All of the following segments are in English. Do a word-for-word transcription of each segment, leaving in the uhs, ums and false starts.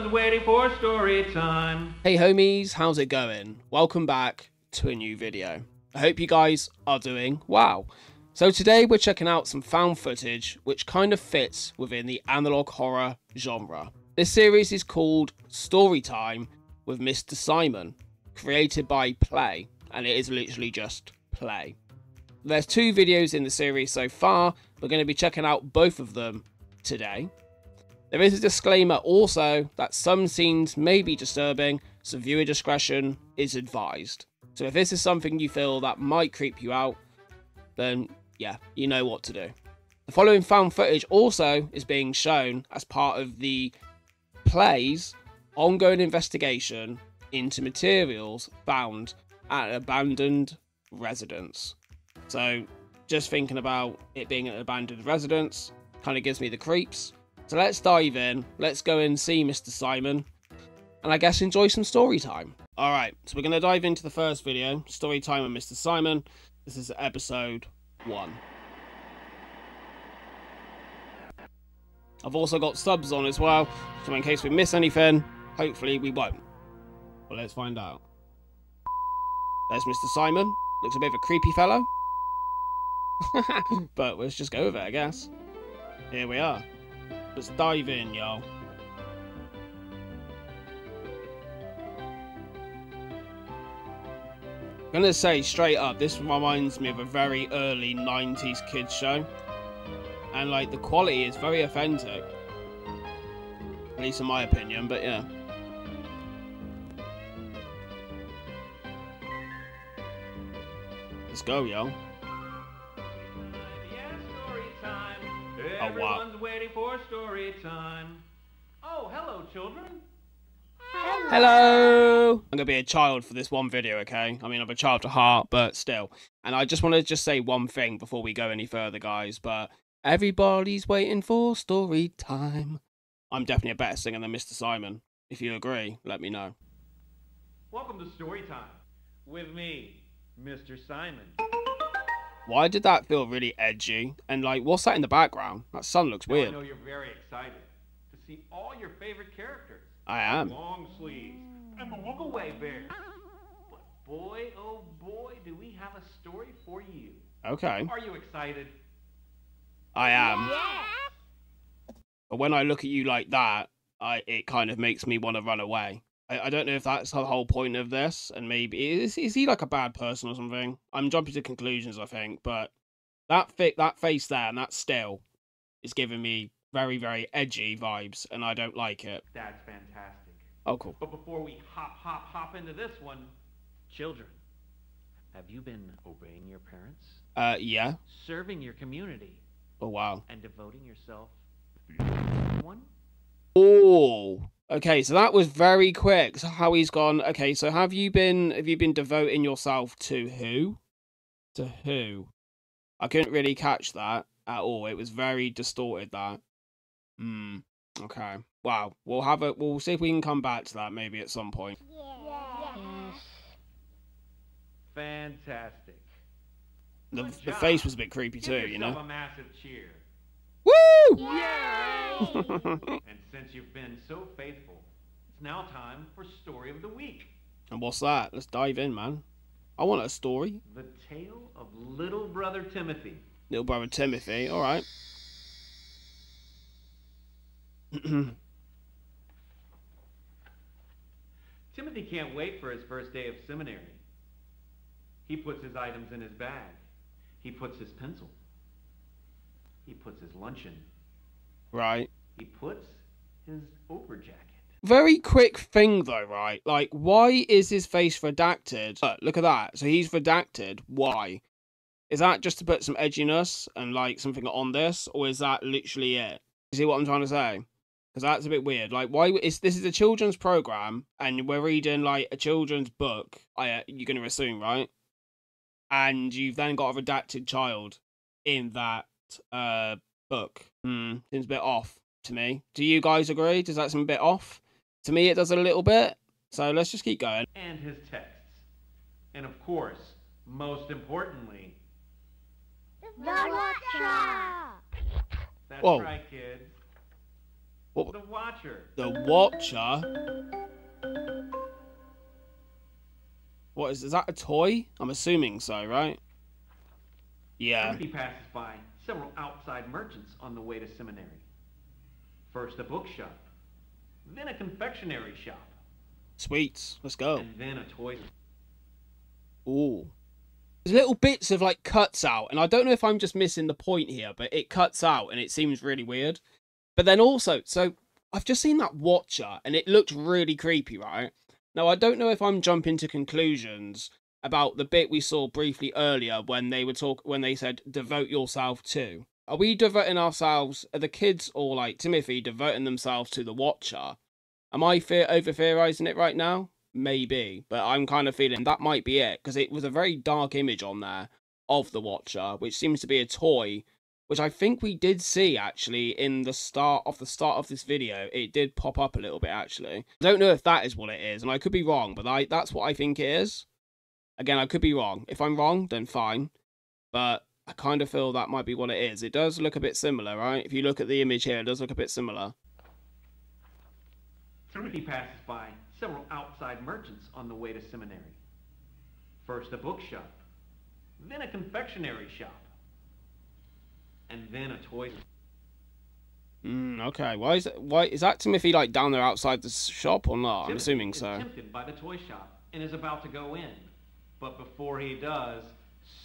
everyone's waiting for story time. Hey homies, how's it going? Welcome back to a new video. I hope you guys are doing well. So today we're checking out some found footage which kind of fits within the analog horror genre. This series is called Storytime with Mister Simon, created by Play, and it is literally just Play. There's two videos in the series so far. We're going to be checking out both of them today. There is a disclaimer also that some scenes may be disturbing, so viewer discretion is advised. So if this is something you feel that might creep you out, then yeah, you know what to do. The following found footage also is being shown as part of the Play's ongoing investigation into materials found at an abandoned residence. So just thinking about it being an abandoned residence kind of gives me the creeps. So let's dive in, let's go and see Mister Simon, and I guess enjoy some story time. Alright, so we're going to dive into the first video, Story Time with Mister Simon. This is episode one. I've also got subs on as well, so in case we miss anything, hopefully we won't. But let's find out. There's Mister Simon, looks a bit of a creepy fellow. But let's just go with it, I guess. Here we are. Let's dive in, y'all. I'm gonna say straight up, this reminds me of a very early nineties kids show. And like, the quality is very authentic. At least in my opinion, but yeah. Let's go, y'all. Everyone's waiting for story time. Oh, hello, children. Hello. Hello. I'm gonna be a child for this one video, okay? I mean, I'm a child at heart, but still. And I just want to just say one thing before we go any further, guys. But everybody's waiting for story time. I'm definitely a better singer than Mister Simon. If you agree, let me know. Welcome to Story Time with me, Mister Simon. Why did that feel really edgy? And like, what's that in the background? That sun looks weird. I know you're very excited to see all your favorite characters. I am. Long sleeves. I'm a walkaway bear. But boy, oh boy, do we have a story for you. Okay. Are you excited? I am. Yeah. But when I look at you like that, I it kind of makes me want to run away. I don't know if that's the whole point of this, and maybe is is he like a bad person or something? I'm jumping to conclusions, I think, but that fit that face there and that still is giving me very very edgy vibes, and I don't like it. That's fantastic. Oh, cool. But before we hop hop hop into this one, children, have you been obeying your parents? Uh, yeah. Serving your community. Oh wow. And devoting yourself to one. Oh. Okay, so that was very quick. So how he's gone. Okay, so have you been have you been devoting yourself to who? To who? I couldn't really catch that at all. It was very distorted, that. Hmm. Okay. Wow. We'll have a we'll see if we can come back to that maybe at some point. Yeah. Fantastic. The the face was a bit creepy too, you know. A massive cheer. Woo! Yeah! And since you've been so faithful, it's now time for Story of the Week. And what's that? Let's dive in, man. I want a story. The Tale of Little Brother Timothy. Little Brother Timothy, alright. Timothy can't wait for his first day of seminary. He puts his items in his bag. He puts his pencil. He puts his luncheon. Right. He puts his overjacket. Very quick thing though, right? Like, why is his face redacted? Look, look at that. So he's redacted. Why? Is that just to put some edginess and like something on this, or is that literally it? You see what I'm trying to say? Because that's a bit weird. Like, why is this is a children's program and we're reading like a children's book? I you're gonna assume, right? And you've then got a redacted child in that uh book. Hmm, seems a bit off to me. Do you guys agree? Does that seem a bit off to me? It does a little bit. So let's just keep going. And his texts, and of course, most importantly, the lecture. That's Whoa. Right, kids. What? The Watcher. The Watcher. What is, is that a toy? I'm assuming so, right? Yeah. He passes by several outside merchants on the way to seminary. First a bookshop, then a confectionery shop. Sweets, let's go. And then a toy. Ooh. There's little bits of like cuts out, and I don't know if I'm just missing the point here, but it cuts out and it seems really weird. But then also, so I've just seen that Watcher and it looked really creepy, right? Now, I don't know if I'm jumping to conclusions about the bit we saw briefly earlier when they were talk when they said devote yourself to. Are we devoting ourselves, are the kids or like Timothy devoting themselves to the Watcher? Am I fear over theorizing it right now? Maybe, but I'm kind of feeling that might be it, because it was a very dark image on there of the Watcher, which seems to be a toy, which I think we did see actually in the start of the start of this video. It did pop up a little bit actually. I don't know if that is what it is, and I could be wrong, but I that's what I think it is. Again, I could be wrong. If I'm wrong, then fine, but I kind of feel that might be what it is. It does look a bit similar, right? If you look at the image here, it does look a bit similar. Timothy passes by several outside merchants on the way to seminary. First a bookshop, then a confectionery shop, and then a toy. Mm, okay, why is that, why is that Timothy like down there outside the shop or not? Timothy I'm assuming so. Is tempted by the toy shop and is about to go in, but before he does,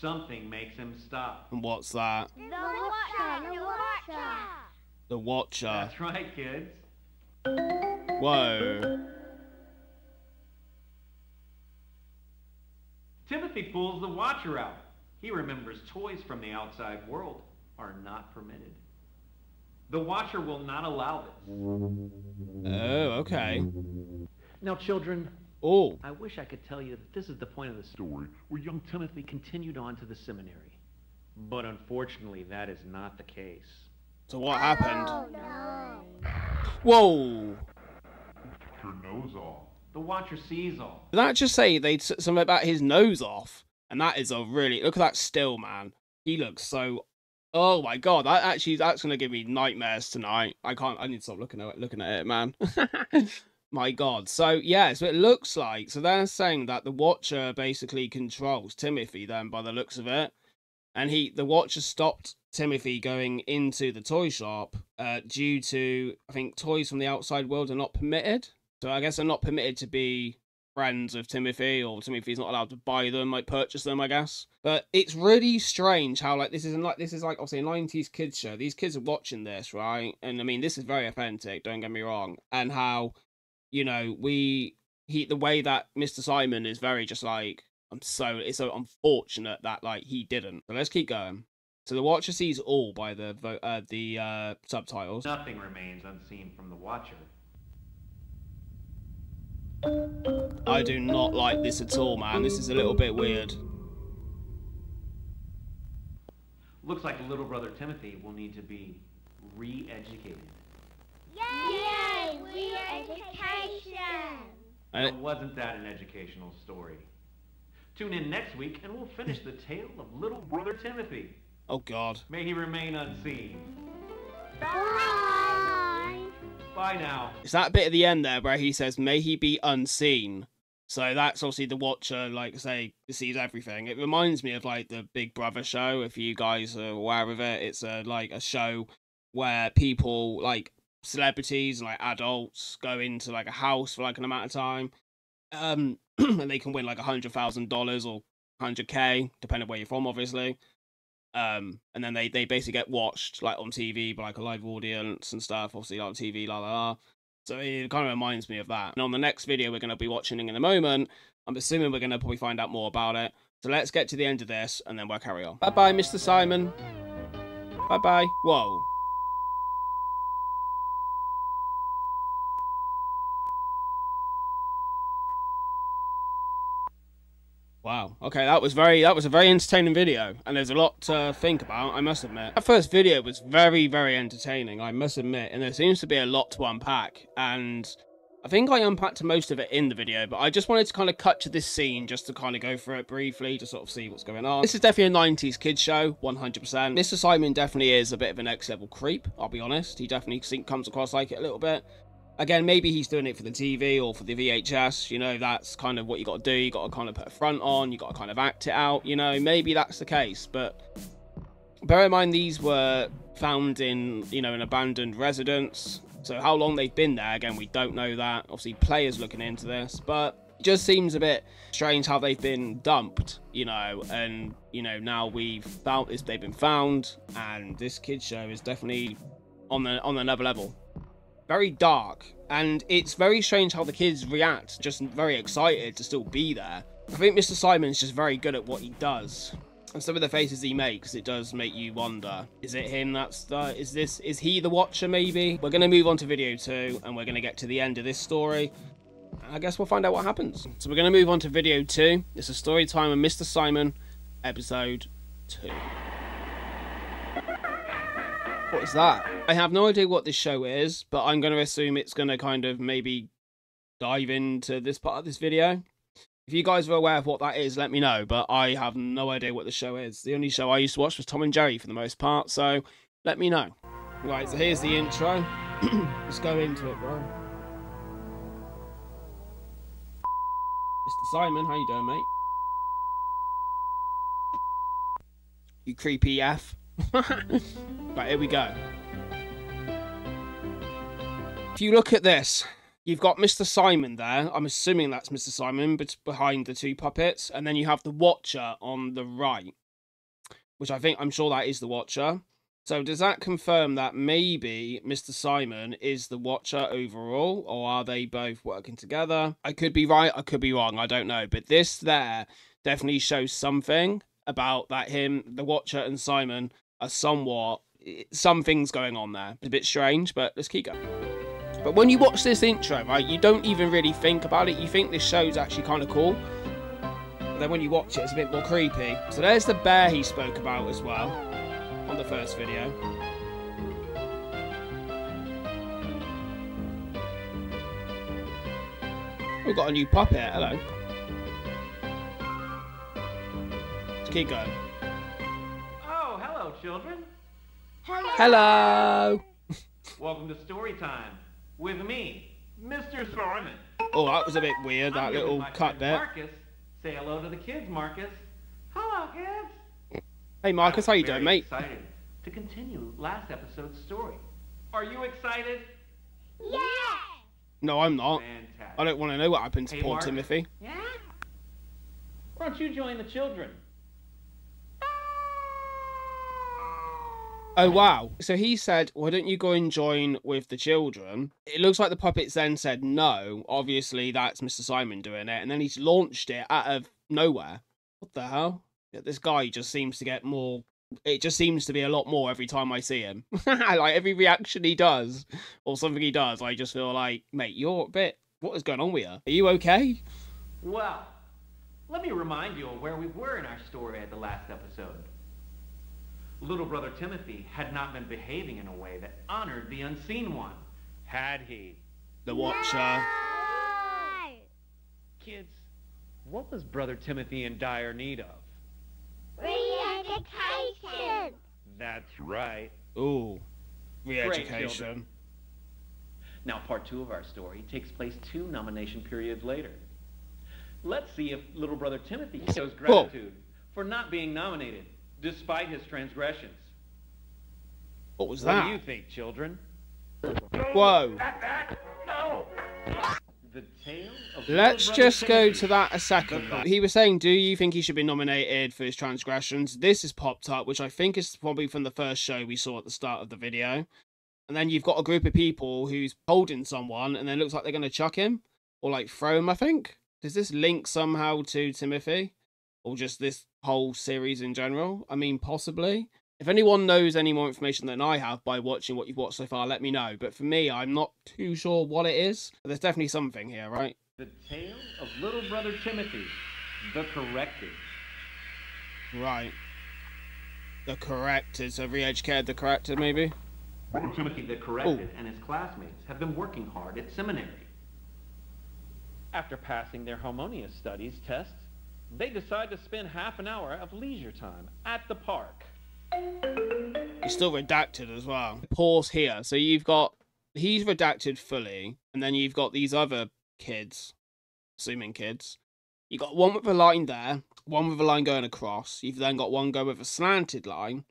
something makes him stop. And what's that? The Watcher. The Watcher. The Watcher. That's right, kids. Whoa. Timothy pulls the Watcher out. He remembers toys from the outside world are not permitted. The Watcher will not allow this. Oh, okay. Now, children, oh. I wish I could tell you that this is the point of the story where young Timothy continued on to the seminary. But unfortunately, that is not the case. So what happened? Oh, no. Whoa. The Watcher knows all. The Watcher sees all. Did that just say they took something about his nose off? And that is a really... Look at that still, man. He looks so... Oh, my God. That actually, that's going to give me nightmares tonight. I can't... I need to stop looking at it, looking at it man. My God. So, yeah. So, it looks like... So, they're saying that the Watcher basically controls Timothy, then, by the looks of it. And he... The Watcher stopped Timothy going into the toy shop uh, due to, I think, toys from the outside world are not permitted. So I guess they're not permitted to be friends with Timothy, or Timothy's not allowed to buy them, like purchase them, I guess. But it's really strange how like this isn't like this is like obviously a nineties kids show. These kids are watching this, right? And I mean, this is very authentic. Don't get me wrong. And how, you know, we he the way that Mister Simon is very just like I'm so it's so unfortunate that like he didn't. So let's keep going. So the Watcher sees all by the uh, the uh, subtitles. Nothing remains unseen from the Watcher. I do not like this at all, man. This is a little bit weird. Looks like little brother Timothy will need to be re-educated. Yay! Re-education! It wasn't that an educational story? Tune in next week and we'll finish the tale of little brother Timothy. Oh, God. May he remain unseen. Bye! Bye now. It's that bit at the end there where he says, may he be unseen. So that's obviously the Watcher, like say, sees everything. It reminds me of like the Big Brother show, if you guys are aware of it. It's a, like a show where people, like celebrities and like adults, go into like a house for like an amount of time. Um, and they can win like one hundred thousand dollars or one hundred K, depending on where you're from, obviously. Um, and then they, they basically get watched like on T V by like a live audience and stuff, obviously like, on T V, la la la. So it kind of reminds me of that. And on the next video we're going to be watching in a moment, I'm assuming we're going to probably find out more about it. So let's get to the end of this and then we'll carry on. Bye bye, Mister Simon. Bye bye. Whoa. Wow. Okay, that was very that was a very entertaining video, and there's a lot to think about, I must admit. That first video was very, very entertaining, I must admit, and there seems to be a lot to unpack, and I think I unpacked most of it in the video, but I just wanted to kind of cut to this scene just to kind of go through it briefly to sort of see what's going on. This is definitely a nineties kids show, one hundred percent. Mister Simon definitely is a bit of an next level creep, I'll be honest. He definitely comes across like it a little bit. Again, maybe he's doing it for the T V or for the V H S, you know, that's kind of what you got to do. You got to kind of put a front on, you got to kind of act it out, you know, maybe that's the case. But bear in mind, these were found in, you know, an abandoned residence. So how long they've been there, again, we don't know that. Obviously, Play's looking into this, but it just seems a bit strange how they've been dumped, you know, and, you know, now we've found this, they've been found, and this kids show is definitely on the, on another level. Very dark, and it's very strange how the kids react, just very excited to still be there. I think Mister Simon's just very good at what he does, and some of the faces he makes, it does make you wonder, is it him that's the, is this, is he the watcher? Maybe. We're going to move on to video two, and we're going to get to the end of this story. I guess we'll find out what happens. So we're going to move on to video two. This is Story Time with Mister Simon, episode two. What is that? I have no idea what this show is, but I'm going to assume it's going to kind of maybe dive into this part of this video. If you guys are aware of what that is, let me know, but I have no idea what the show is. The only show I used to watch was Tom and Jerry for the most part, so let me know. Right, so here's the intro. Let's go into it, bro. Mister Simon, how you doing, mate? You creepy F. Right, here we go. If you look at this, you've got Mister Simon there. I'm assuming that's Mister Simon, but behind the two puppets. And then you have the Watcher on the right, which I think, I'm sure that is the Watcher. So does that confirm that maybe Mister Simon is the Watcher overall, or are they both working together? I could be right, I could be wrong, I don't know. But this there definitely shows something about that him, the Watcher and Simon are somewhat, something's going on there. It's a bit strange, but let's keep going. But when you watch this intro, right, you don't even really think about it. You think this show's actually kind of cool. But then when you watch it, it's a bit more creepy. So there's the bear he spoke about as well on the first video. We've got a new puppet, hello. Let's keep going. Oh, hello, children. Hello. Hello. Welcome to Storytime with me, Mister Simon. Oh, that was a bit weird, that I'm little cut there. Marcus, say hello to the kids, Marcus. Hello, kids. Hey, Marcus, how you doing, mate? I'm excited to continue last episode's story. Are you excited? Yeah. No, I'm not. Fantastic. I don't want to know what happened to hey, poor Marcus. Timothy. Yeah. Why don't you join the children? Oh, wow. So he said, why don't you go and join with the children? It looks like the puppets then said no. Obviously, that's Mister Simon doing it. And then he's launched it out of nowhere. What the hell? This guy just seems to get more. It just seems to be a lot more every time I see him. Like, every reaction he does or something he does, I just feel like, mate, you're a bit. What is going on with you? Are you okay? Well, let me remind you of where we were in our story at the last episode. Little brother Timothy had not been behaving in a way that honored the unseen one, had he? The Watcher. No! Kids, what was brother Timothy in dire need of? Re-education. That's right. Ooh, re-education. Now, part two of our story takes place two nomination periods later. Let's see if little brother Timothy shows gratitude oh. for not being nominated. Despite his transgressions. What was that? What do you think, children? Whoa. No. The tale of Let's just go to that a second. He was saying, do you think he should be nominated for his transgressions? This has popped up, which I think is probably from the first show we saw at the start of the video. And then you've got a group of people who's holding someone, and then it looks like they're going to chuck him. Or, like, throw him, I think. Does this link somehow to Timothy? Or just this whole series in general? I mean, possibly. If anyone knows any more information than I have by watching what you've watched so far, let me know. But for me, I'm not too sure what it is. But there's definitely something here, right? The tale of little brother Timothy, the corrected. Right. The corrected. So re-educated the corrected, maybe? Brother Timothy the corrected Ooh. and his classmates have been working hard at seminary. After passing their harmonious studies tests, they decide to spend half an hour of leisure time at the park. It's still redacted as well. Pause here. So you've got, he's redacted fully, and then you've got these other kids, assuming kids. You've got one with a line there, one with a line going across. You've then got one go with a slanted line,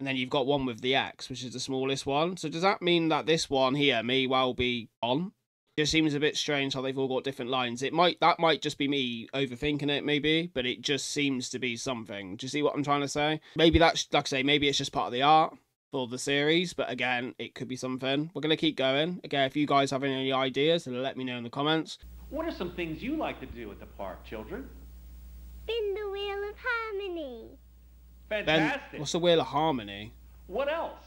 and then you've got one with the X, which is the smallest one. So does that mean that this one here may well be on? It just seems a bit strange how they've all got different lines. It might, that might just be me overthinking it, maybe, but it just seems to be something. Do you see what I'm trying to say? Maybe that's, like I say, maybe it's just part of the art for the series, but again, it could be something. We're going to keep going. Again, if you guys have any ideas, let me know in the comments. What are some things you like to do at the park, children? Spin the Wheel of Harmony. Fantastic. Ben, what's the Wheel of Harmony? What else?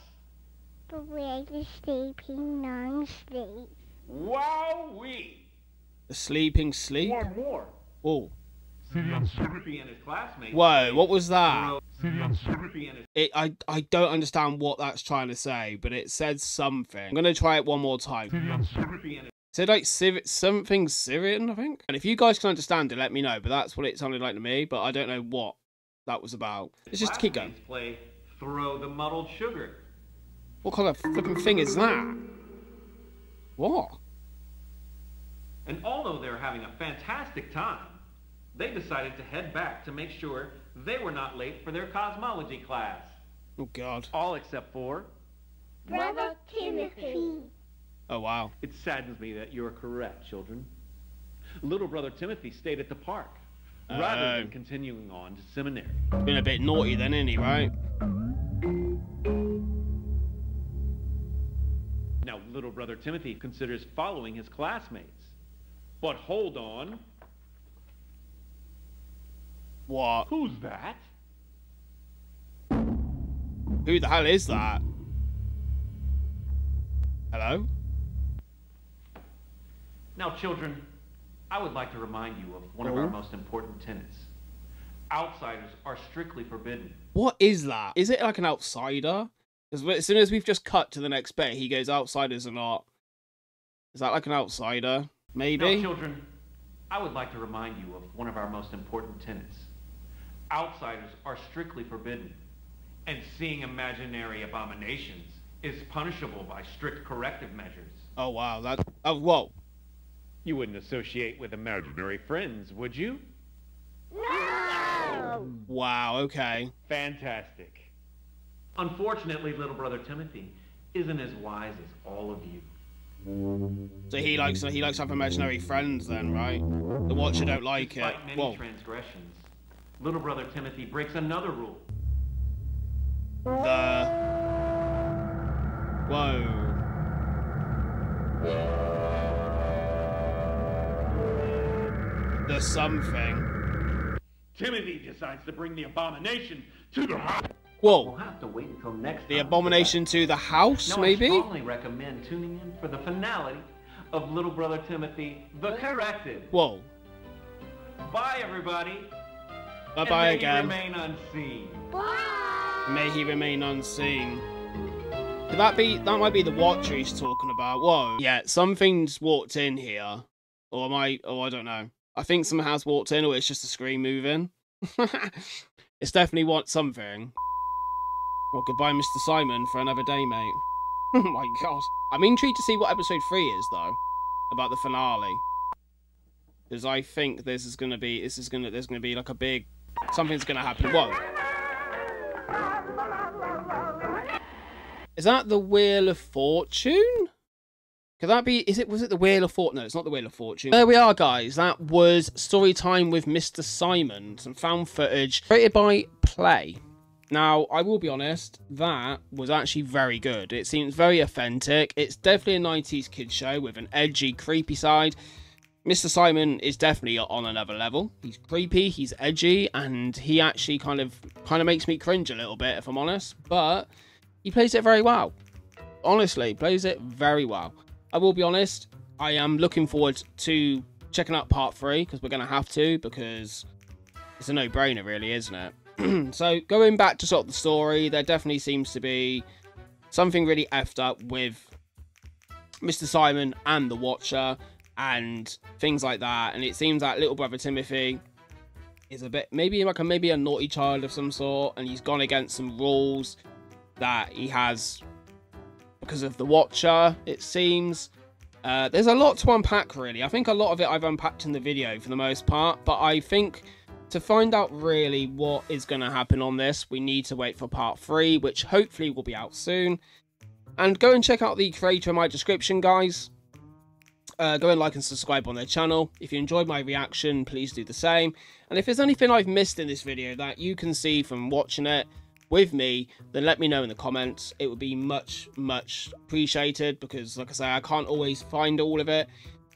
The way the sleeping non sleep. Wowee. The sleeping sleep? One more. Oh. Whoa, what was that? It, I, I don't understand what that's trying to say, but it said something. I'm going to try it one more time. So like something Syrian, I think. And if you guys can understand it, let me know. But that's what it sounded like to me. But I don't know what that was about. Let's just keep going. Play Throw the Muddled Sugar. What kind of flipping thing is that? What? And although they were having a fantastic time, they decided to head back to make sure they were not late for their cosmology class. Oh God! All except for Brother Timothy. Oh, wow. It saddens me that you're correct, children. Little brother Timothy stayed at the park, uh, rather than continuing on to seminary. He's been a bit naughty then, isn't he, right? Now, little brother Timothy considers following his classmates. But hold on. What? Who's that? Who the hell is that? Hello? Now, children, I would like to remind you of one oh. of our most important tenets. Outsiders are strictly forbidden. What is that? Is it like an outsider? As soon as we've just cut to the next bit, he goes, outsiders are not. Is that like an outsider? Maybe? Now, children, I would like to remind you of one of our most important tenets. Outsiders are strictly forbidden, and seeing imaginary abominations is punishable by strict corrective measures. Oh, wow. That, oh, whoa. You wouldn't associate with imaginary friends, would you? No! Wow, okay. Fantastic. Unfortunately, little brother Timothy isn't as wise as all of you. So he likes he likes to have imaginary friends then, right? The Watcher don't like Despite it. Despite many whoa. transgressions, little brother Timothy breaks another rule. The... Whoa. The something. Timothy decides to bring the abomination to the house. Whoa. We'll have to wait until next the abomination to the house, no, maybe? I strongly recommend tuning in for the finale of Little Brother Timothy, The Corrected. Whoa. Bye, everybody. Bye-bye again. May he remain unseen. Bye. May he remain unseen. Could that be, that might be the Watcher he's talking about. Whoa. Yeah, something's walked in here. Or am I, oh, I don't know. I think someone has walked in, or it's just a screen moving. It's definitely want something. Well, goodbye, Mister Simon, for another day, mate. Oh my God. I'm intrigued to see what episode three is, though, about the finale, because I think this is gonna be, this is gonna, there's gonna be like a big, something's gonna happen. Whoa. Is that the Wheel of Fortune? Could that be, is it, was it the Wheel of Fortune? No, it's not the Wheel of Fortune. There we are, guys. That was Storytime with Mister Simon. Some found footage created by Play. Now, I will be honest, that was actually very good. It seems very authentic. It's definitely a nineties kids show with an edgy, creepy side. Mister Simon is definitely on another level. He's creepy, he's edgy, and he actually kind of, kind of makes me cringe a little bit, if I'm honest. But he plays it very well. Honestly, plays it very well. I will be honest, I am looking forward to checking out part three, because we're going to have to, because it's a no-brainer, really, isn't it? So, going back to sort of the story, there definitely seems to be something really effed up with Mister Simon and the Watcher. and things like that. And it seems that little brother Timothy is a bit, maybe like a, maybe a naughty child of some sort, and he's gone against some rules that he has because of the Watcher, it seems. Uh, there's a lot to unpack, really. I think a lot of it I've unpacked in the video for the most part, but I think to find out really what is going to happen on this, we need to wait for part three, which hopefully will be out soon. And go and check out the creator in my description, guys. Uh, go and like and subscribe on their channel. If you enjoyed my reaction, please do the same. And if there's anything I've missed in this video that you can see from watching it with me, then let me know in the comments. It would be much, much appreciated, because like I say, I can't always find all of it.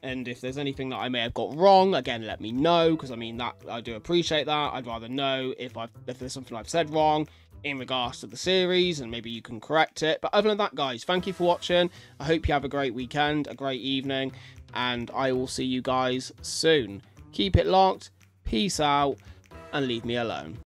And if there's anything that I may have got wrong, again, let me know, because I mean, that I do appreciate that. I'd rather know if I've, if there's something I've said wrong in regards to the series, and maybe you can correct it. But other than that, guys, thank you for watching. I hope you have a great weekend, a great evening, and I will see you guys soon. Keep it locked, peace out, and leave me alone.